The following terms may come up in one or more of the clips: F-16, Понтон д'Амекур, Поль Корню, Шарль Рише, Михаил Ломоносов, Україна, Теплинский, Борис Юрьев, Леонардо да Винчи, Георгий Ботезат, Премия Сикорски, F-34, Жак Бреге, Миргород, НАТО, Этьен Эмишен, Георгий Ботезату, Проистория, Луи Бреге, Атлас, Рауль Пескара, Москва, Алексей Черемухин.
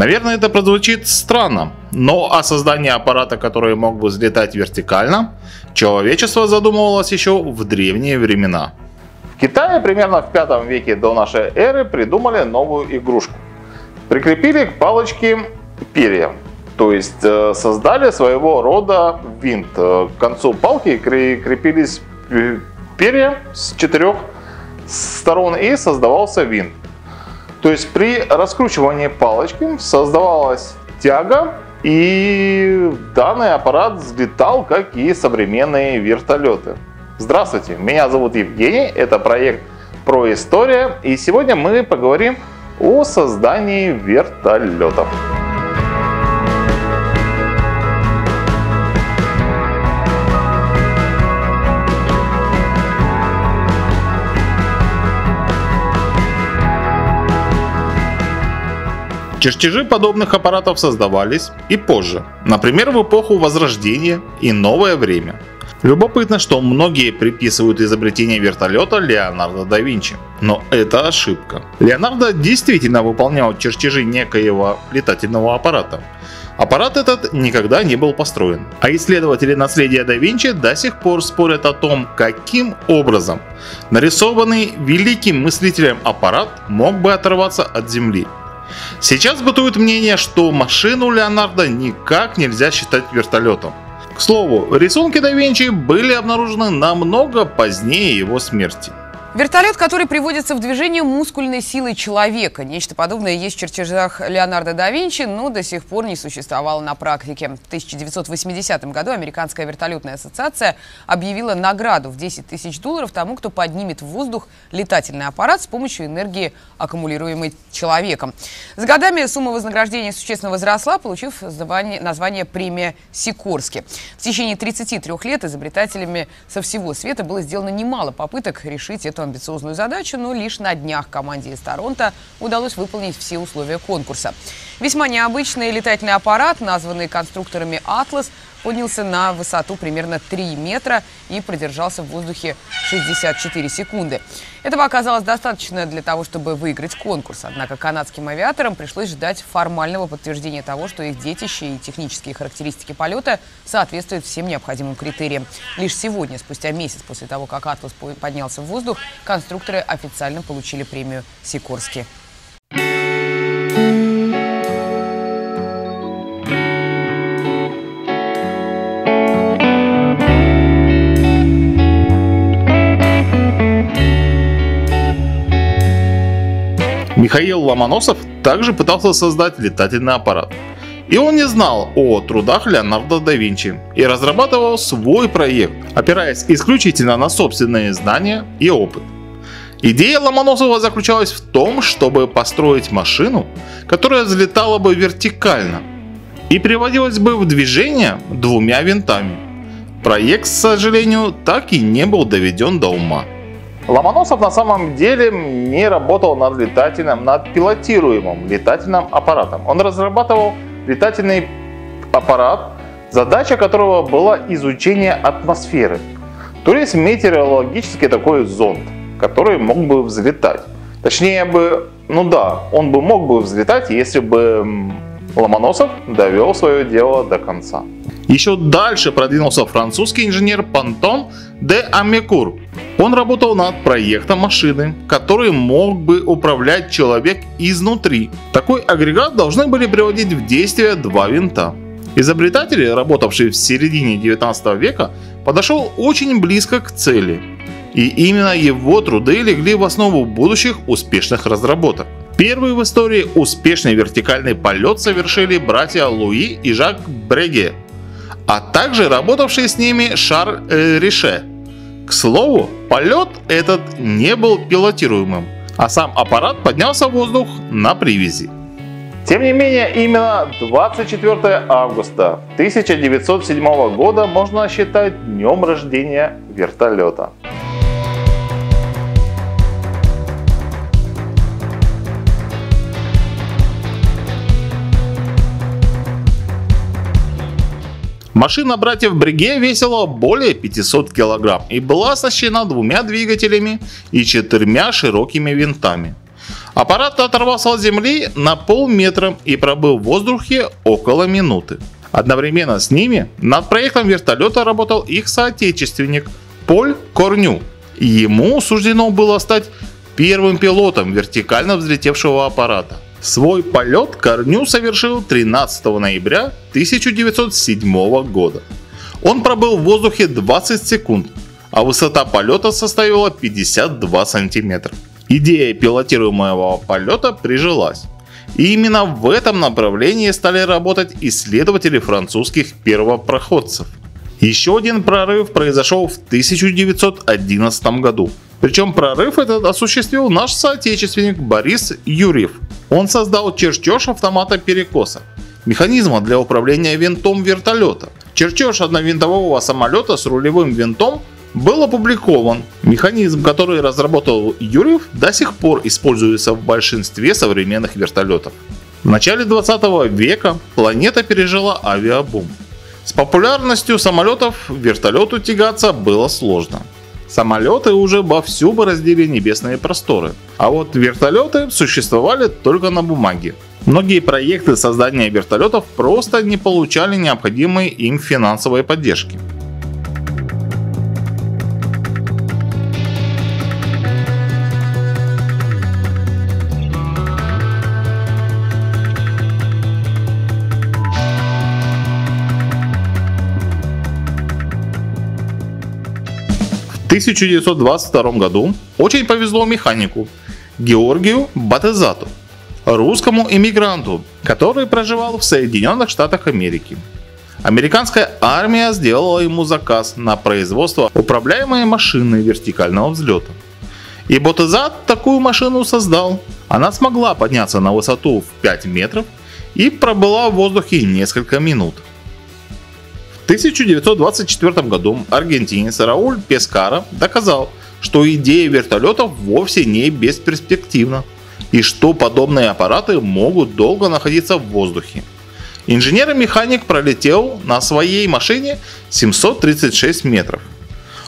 Наверное, это прозвучит странно, но о создании аппарата, который мог бы взлетать вертикально, человечество задумывалось еще в древние времена. В Китае примерно в 5 веке до нашей эры придумали новую игрушку. Прикрепили к палочке перья, то есть создали своего рода винт. К концу палки крепились перья с 4 сторон и создавался винт. То есть при раскручивании палочки создавалась тяга, и данный аппарат взлетал, как и современные вертолеты. Здравствуйте, меня зовут Евгений, это проект «Проистория», и сегодня мы поговорим о создании вертолетов. Чертежи подобных аппаратов создавались и позже, например, в эпоху Возрождения и Новое время. Любопытно, что многие приписывают изобретение вертолета Леонардо да Винчи, но это ошибка. Леонардо действительно выполнял чертежи некоего летательного аппарата. Аппарат этот никогда не был построен, а исследователи наследия да Винчи до сих пор спорят о том, каким образом нарисованный великим мыслителем аппарат мог бы оторваться от земли. Сейчас бытует мнение, что машину Леонардо никак нельзя считать вертолетом. К слову, рисунки да Винчи были обнаружены намного позднее его смерти. Вертолет, который приводится в движение мускульной силой человека. Нечто подобное есть в чертежах Леонардо да Винчи, но до сих пор не существовало на практике. В 1980 году Американская вертолетная ассоциация объявила награду в 10 тысяч долларов тому, кто поднимет в воздух летательный аппарат с помощью энергии, аккумулируемой человеком. С годами сумма вознаграждения существенно возросла, получив название «Премия Сикорски». В течение 33 лет изобретателями со всего света было сделано немало попыток решить эту амбициозную задачу, но лишь на днях команде из Торонто удалось выполнить все условия конкурса. Весьма необычный летательный аппарат, названный конструкторами «Атлас», поднялся на высоту примерно 3 метра и продержался в воздухе 64 секунды. Этого оказалось достаточно для того, чтобы выиграть конкурс. Однако канадским авиаторам пришлось ждать формального подтверждения того, что их детище и технические характеристики полета соответствуют всем необходимым критериям. Лишь сегодня, спустя месяц после того, как «Атлас» поднялся в воздух, конструкторы официально получили премию «Сикорски». Михаил Ломоносов также пытался создать летательный аппарат. И он не знал о трудах Леонардо да Винчи и разрабатывал свой проект, опираясь исключительно на собственные знания и опыт. Идея Ломоносова заключалась в том, чтобы построить машину, которая взлетала бы вертикально и приводилась бы в движение 2 винтами. Проект, к сожалению, так и не был доведен до ума. Ломоносов на самом деле не работал над пилотируемым летательным аппаратом. Он разрабатывал летательный аппарат, задача которого была изучение атмосферы, то есть метеорологический такой зонд, который мог бы взлетать. Точнее бы, он бы мог бы взлетать, если бы Ломоносов довел свое дело до конца. Еще дальше продвинулся французский инженер Понтон д'Амекур. Он работал над проектом машины, который мог бы управлять человек изнутри. Такой агрегат должны были приводить в действие 2 винта. Изобретатель, работавший в середине 19 века, подошел очень близко к цели. И именно его труды легли в основу будущих успешных разработок. Первый в истории успешный вертикальный полет совершили братья Луи и Жак Бреге, а также работавший с ними Шарль Рише. К слову, полет этот не был пилотируемым, а сам аппарат поднялся в воздух на привязи. Тем не менее, именно 24 августа 1907 года можно считать днем рождения вертолета. Машина братьев Бреге весила более 500 кг и была оснащена 2 двигателями и 4 широкими винтами. Аппарат оторвался от земли на полметра и пробыл в воздухе около минуты. Одновременно с ними над проектом вертолета работал их соотечественник Поль Корню. Ему суждено было стать первым пилотом вертикально взлетевшего аппарата. Свой полет Корню совершил 13 ноября 1907 года. Он пробыл в воздухе 20 секунд, а высота полета составила 52 сантиметра. Идея пилотируемого полета прижилась. И именно в этом направлении стали работать исследователи французских первопроходцев. Еще один прорыв произошел в 1911 году. Причем прорыв этот осуществил наш соотечественник Борис Юрьев. Он создал чертеж автомата перекоса, механизма для управления винтом вертолета. Чертеж одновинтового самолета с рулевым винтом был опубликован. Механизм, который разработал Юрьев, до сих пор используется в большинстве современных вертолетов. В начале 20 века планета пережила авиабум. С популярностью самолетов вертолету тягаться было сложно. Самолеты уже вовсю бороздили небесные просторы, а вот вертолеты существовали только на бумаге. Многие проекты создания вертолетов просто не получали необходимой им финансовой поддержки. В 1922 году очень повезло механику Георгию Ботезату, русскому эмигранту, который проживал в Соединенных Штатах Америки. Американская армия сделала ему заказ на производство управляемой машины вертикального взлета. И Ботезат такую машину создал. Она смогла подняться на высоту в 5 метров и пробыла в воздухе несколько минут. В 1924 году аргентинец Рауль Пескара доказал, что идея вертолетов вовсе не бесперспективна и что подобные аппараты могут долго находиться в воздухе. Инженер-механик пролетел на своей машине 736 метров.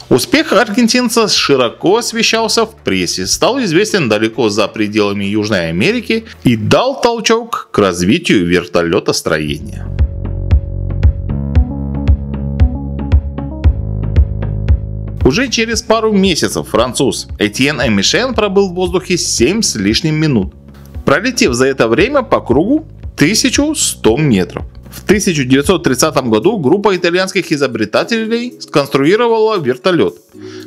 Успех аргентинца широко освещался в прессе, стал известен далеко за пределами Южной Америки и дал толчок к развитию вертолетостроения. Уже через пару месяцев француз Этьен Эмишен пробыл в воздухе 7 с лишним минут, пролетев за это время по кругу 1100 метров. В 1930 году группа итальянских изобретателей сконструировала вертолет,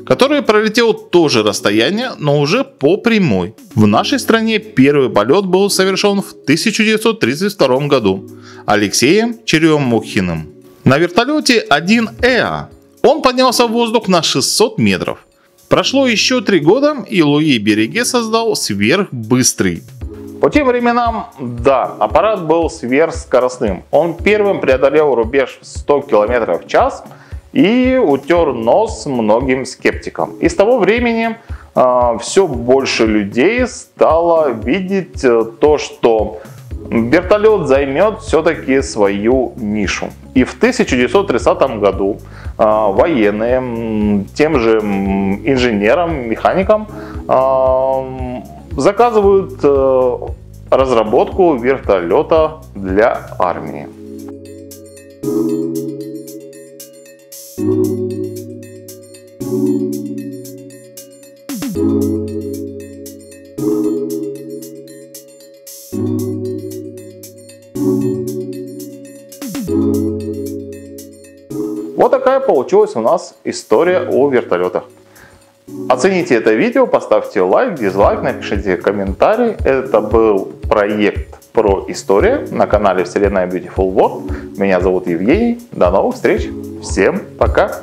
который пролетел то же расстояние, но уже по прямой. В нашей стране первый полет был совершен в 1932 году Алексеем Черемухиным. На вертолете 1А. Он поднялся в воздух на 600 метров. Прошло еще 3 года, и Луи Бреге создал сверхбыстрый. По тем временам, да, аппарат был сверхскоростным. Он первым преодолел рубеж 100 км в час и утер нос многим скептикам. И с того времени все больше людей стало видеть то, что вертолет займет все-таки свою нишу. И в 1930 году военные тем же инженерам, механикам заказывают разработку вертолета для армии. Вот такая получилась у нас история о вертолетах. Оцените это видео, поставьте лайк, дизлайк, напишите комментарий. Это был проект про историю на канале Вселенная Beautiful World. Меня зовут Евгений. До новых встреч. Всем пока.